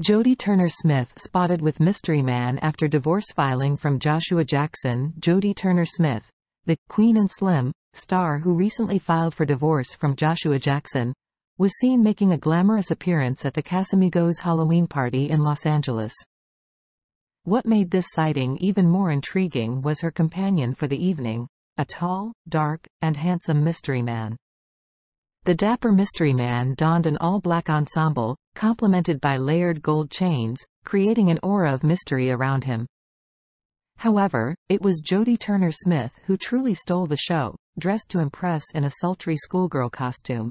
Jodie Turner-Smith spotted with Mystery Man after divorce filing from Joshua Jackson. Jodie Turner-Smith, the Queen and Slim star who recently filed for divorce from Joshua Jackson, was seen making a glamorous appearance at the Casamigos Halloween party in Los Angeles. What made this sighting even more intriguing was her companion for the evening, a tall, dark, and handsome mystery man. The dapper mystery man donned an all-black ensemble, complemented by layered gold chains, creating an aura of mystery around him. However, it was Jodie Turner-Smith who truly stole the show, dressed to impress in a sultry schoolgirl costume.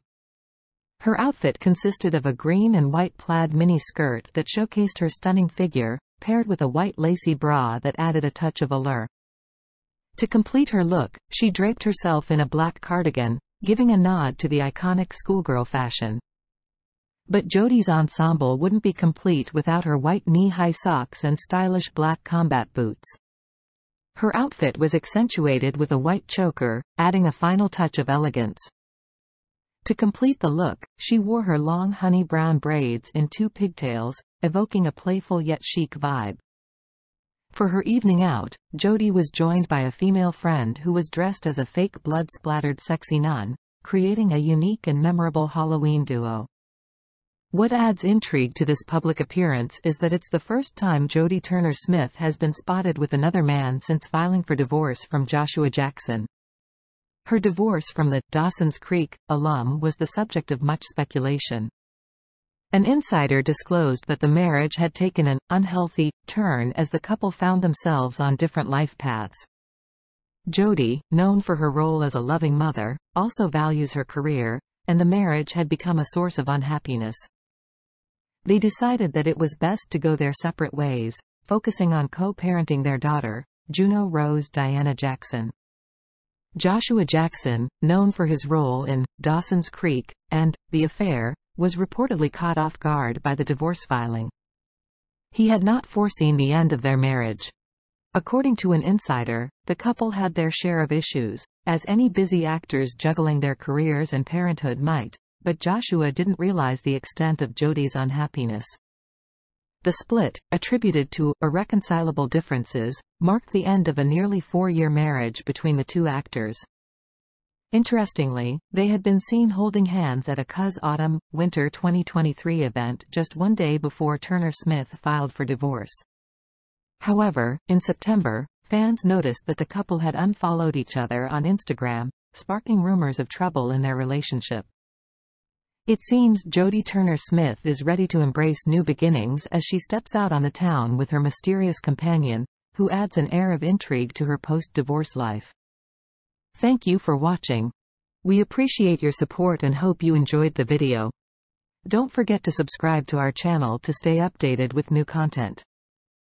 Her outfit consisted of a green and white plaid mini-skirt that showcased her stunning figure, paired with a white lacy bra that added a touch of allure. To complete her look, she draped herself in a black cardigan, giving a nod to the iconic schoolgirl fashion. But Jodie's ensemble wouldn't be complete without her white knee-high socks and stylish black combat boots. Her outfit was accentuated with a white choker, adding a final touch of elegance. To complete the look, she wore her long honey brown braids in two pigtails, evoking a playful yet chic vibe. For her evening out, Jodie was joined by a female friend who was dressed as a fake blood-splattered sexy nun, creating a unique and memorable Halloween duo. What adds intrigue to this public appearance is that it's the first time Jodie Turner-Smith has been spotted with another man since filing for divorce from Joshua Jackson. Her divorce from the Dawson's Creek alum was the subject of much speculation. An insider disclosed that the marriage had taken an unhealthy turn as the couple found themselves on different life paths. Jodie, known for her role as a loving mother, also values her career, and the marriage had become a source of unhappiness. They decided that it was best to go their separate ways, focusing on co-parenting their daughter, Juno Rose Diana Jackson. Joshua Jackson, known for his role in Dawson's Creek and The Affair, was reportedly caught off guard by the divorce filing. He had not foreseen the end of their marriage. According to an insider, the couple had their share of issues, as any busy actors juggling their careers and parenthood might, but Joshua didn't realize the extent of Jodie's unhappiness. The split, attributed to irreconcilable differences, marked the end of a nearly four-year marriage between the two actors. Interestingly, they had been seen holding hands at a Cas Autumn-Winter 2023 event just one day before Turner-Smith filed for divorce. However, in September, fans noticed that the couple had unfollowed each other on Instagram, sparking rumors of trouble in their relationship. It seems Jodie Turner-Smith is ready to embrace new beginnings as she steps out on the town with her mysterious companion, who adds an air of intrigue to her post-divorce life. Thank you for watching. We appreciate your support and hope you enjoyed the video. Don't forget to subscribe to our channel to stay updated with new content.